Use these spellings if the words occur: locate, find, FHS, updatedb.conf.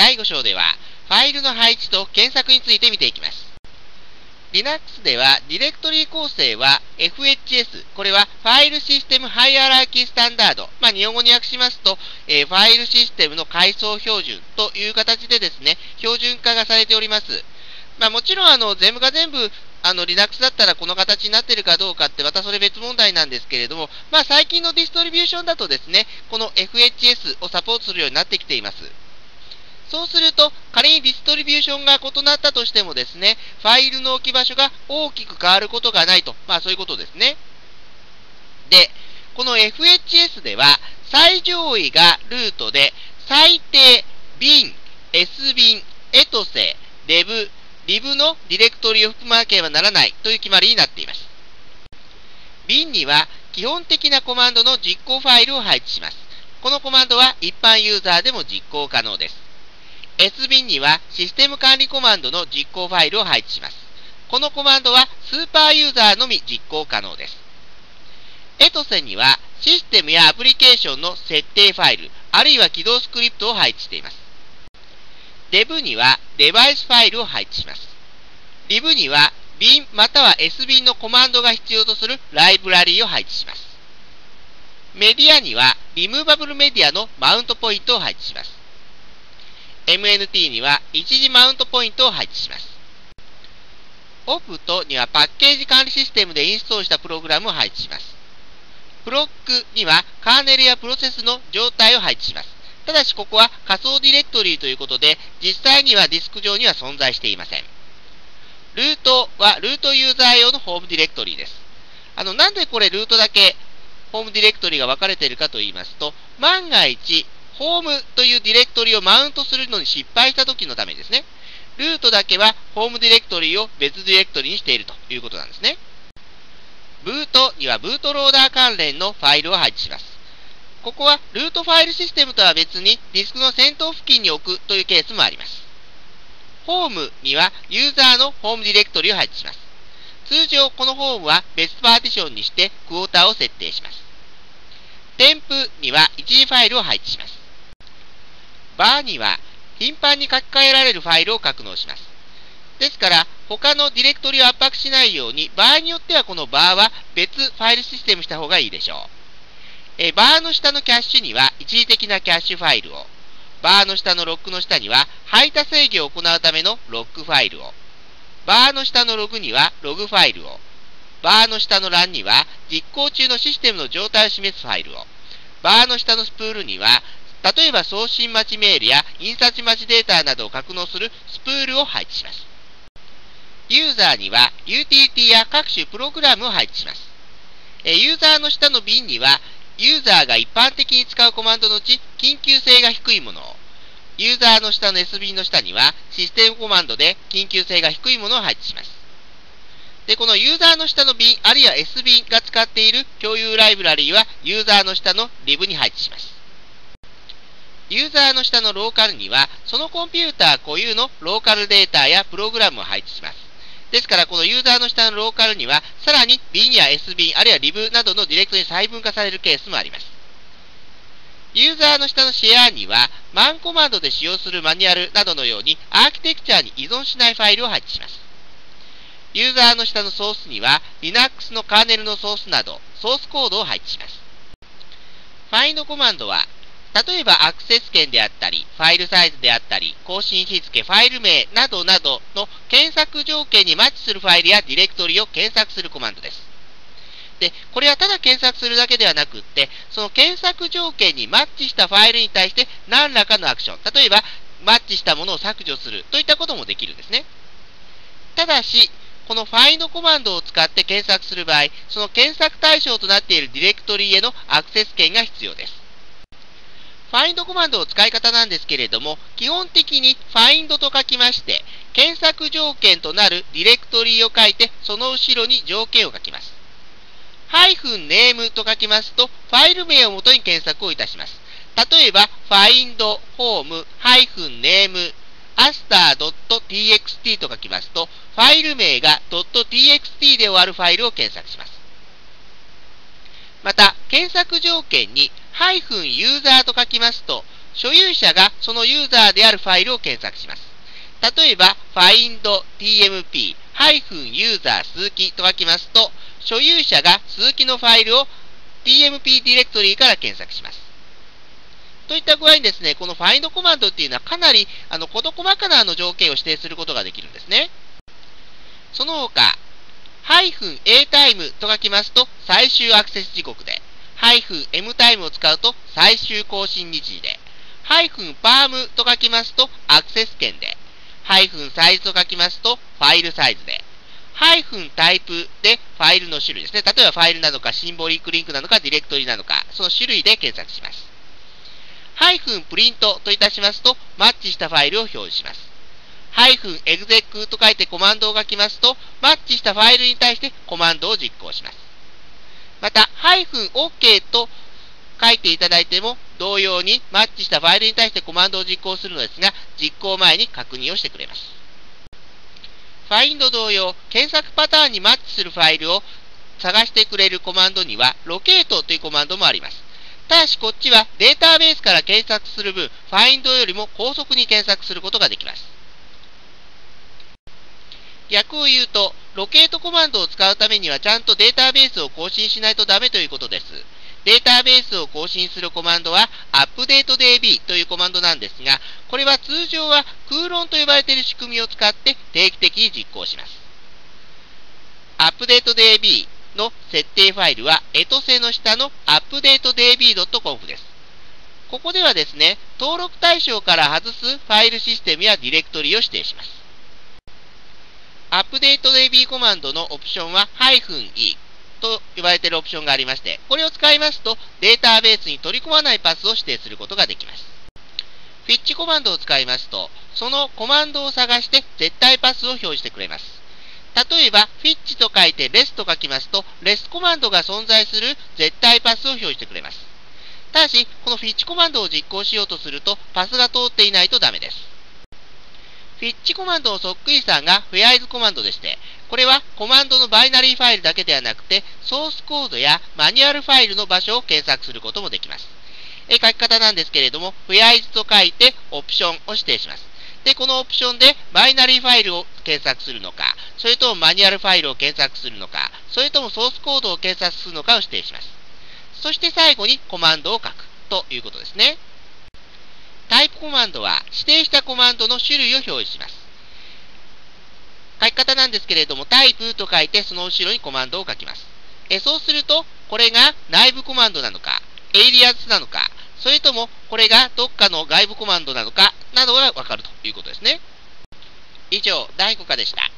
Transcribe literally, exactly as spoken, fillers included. だいご章では、ファイルの配置と検索について見ていきます。Linux では、ディレクトリ構成は エフエイチエス、これはファイルシステムハイアラーキースタンダード、まあ、日本語に訳しますと、えー、ファイルシステムの階層標準という形でですね、標準化がされております。まあ、もちろん、あの、全部が全部、あの、Linux だったらこの形になっているかどうかって、またそれ別問題なんですけれども、まあ、最近のディストリビューションだとですね、この エフエイチエス をサポートするようになってきています。そうすると、仮にディストリビューションが異なったとしてもですね、ファイルの置き場所が大きく変わることがないと、まあそういうことですね。で、この エフエイチエス では、最上位がルートで、最低、bin、sbin、etc、dev、liv のディレクトリを含まなければならないという決まりになっています。bin には、基本的なコマンドの実行ファイルを配置します。このコマンドは一般ユーザーでも実行可能です。エスビン にはシステム管理コマンドの実行ファイルを配置します。このコマンドはスーパーユーザーのみ実行可能です。エトセにはシステムやアプリケーションの設定ファイル、あるいは起動スクリプトを配置しています。デブ にはデバイスファイルを配置します。リブ には bin または エスビン のコマンドが必要とするライブラリーを配置します。メディアにはリムーバブルメディアのマウントポイントを配置します。エムエヌティー には一時マウントポイントを配置します。オプト にはパッケージ管理システムでインストールしたプログラムを配置します。プロック にはカーネルやプロセスの状態を配置します。ただしここは仮想ディレクトリということで、実際にはディスク上には存在していません。ルートはルートユーザー用のホームディレクトリです。あの、なんでこれルートだけホームディレクトリが分かれているかと言いますと、万が一、ホームというディレクトリをマウントするのに失敗した時のためですね。ルートだけはホームディレクトリを別ディレクトリにしているということなんですね。ブートにはブートローダー関連のファイルを配置します。ここはルートファイルシステムとは別にディスクの先頭付近に置くというケースもあります。ホームにはユーザーのホームディレクトリを配置します。通常このホームは別パーティションにしてクォーターを設定します。添付には一時ファイルを配置します。バーには頻繁に書き換えられるファイルを格納します。ですから、他のディレクトリを圧迫しないように、場合によってはこのバーは別ファイルシステムした方がいいでしょう。えバーの下のキャッシュには一時的なキャッシュファイルを、バーの下のロックの下には排他制御を行うためのロックファイルを、バーの下のログにはログファイルを、バーの下の欄には実行中のシステムの状態を示すファイルを、バーの下のスプールには例えば送信待ちメールや印刷待ちデータなどを格納するスプールを配置します。ユーザーには ユーティリティ や各種プログラムを配置します。ユーザーの下の bin にはユーザーが一般的に使うコマンドのうち緊急性が低いものを、ユーザーの下の エスビー の下にはシステムコマンドで緊急性が低いものを配置します。で、このユーザーの下の bin あるいは エスビー が使っている共有ライブラリーはユーザーの下の リブ に配置します。ユーザーの下のローカルには、そのコンピューター固有のローカルデータやプログラムを配置します。ですから、このユーザーの下のローカルには、さらに bin や エスビー、あるいは リブ などのディレクトに細分化されるケースもあります。ユーザーの下のシェアには、マンコマンドで使用するマニュアルなどのように、アーキテクチャに依存しないファイルを配置します。ユーザーの下のソースには、Linux のカーネルのソースなど、ソースコードを配置します。find コマンドは、例えばアクセス権であったり、ファイルサイズであったり、更新日付、ファイル名などなどの検索条件にマッチするファイルやディレクトリを検索するコマンドです。で、これはただ検索するだけではなくって、その検索条件にマッチしたファイルに対して何らかのアクション、例えばマッチしたものを削除するといったこともできるんですね。ただし、この find コマンドを使って検索する場合、その検索対象となっているディレクトリへのアクセス権が必要です。find コマンドの使い方なんですけれども、基本的に find と書きまして、検索条件となるディレクトリを書いて、その後ろに条件を書きます。-name と書きますと、ファイル名をもとに検索をいたします。例えば、find home-name asta.txt と書きますと、ファイル名が .txt で終わるファイルを検索します。また、検索条件に -user と書きますと、所有者がそのユーザーであるファイルを検索します。例えば、find tmp-user 鈴木と書きますと、所有者が鈴木のファイルを ティーエムピー ディレクトリーから検索します。といった具合にですね、この find コマンドっていうのはかなりあの事細かなあの条件を指定することができるんですね。その他、-a-time と書きますと最終アクセス時刻で、-m-time を使うと最終更新日時で、-perm と書きますとアクセス権で、-size と書きますとファイルサイズで、-type でファイルの種類ですね。例えばファイルなのかシンボリックリンクなのかディレクトリなのか、その種類で検索します。ハイフンプリントといたしますと、マッチしたファイルを表示します。ハイフンエグゼクと書いてコマンドを書きますと、マッチしたファイルに対してコマンドを実行します。また、ハイフン OK と書いていただいても、同様にマッチしたファイルに対してコマンドを実行するのですが、実行前に確認をしてくれます。find 同様、検索パターンにマッチするファイルを探してくれるコマンドには、locate というコマンドもあります。ただしこっちはデータベースから検索する分、find よりも高速に検索することができます。逆を言うと、locate コマンドを使うためにはちゃんとデータベースを更新しないとダメということです。データベースを更新するコマンドは updateDB というコマンドなんですが、これは通常は空論と呼ばれている仕組みを使って定期的に実行します。updateDBの設定ファイルは、エトセの下の updateDB.conf です。ここではですね、登録対象から外すファイルシステムやディレクトリを指定します。updateDB コマンドのオプションは -E と呼ばれているオプションがありまして、これを使いますと、データベースに取り込まないパスを指定することができます。フィッチコマンドを使いますと、そのコマンドを探して絶対パスを表示してくれます。例えば、フィッチと書いてレスと書きますと、レスコマンドが存在する絶対パスを表示してくれます。ただし、このフィッチコマンドを実行しようとすると、パスが通っていないとダメです。フィッチコマンドのそっくりさんがフェアイズコマンドでして、これはコマンドのバイナリーファイルだけではなくて、ソースコードやマニュアルファイルの場所を検索することもできます。え、書き方なんですけれども、フェアイズと書いてオプションを指定します。で、このオプションでバイナリーファイルを検索するのか、それともマニュアルファイルを検索するのか、それともソースコードを検索するのかを指定します。そして最後にコマンドを書くということですね。タイプコマンドは指定したコマンドの種類を表示します。書き方なんですけれども、タイプと書いてその後ろにコマンドを書きます。え、そうすると、これが内部コマンドなのか、エイリアスなのか、それとも、これがどっかの外部コマンドなのか、などがわかるということですね。以上、だいご課でした。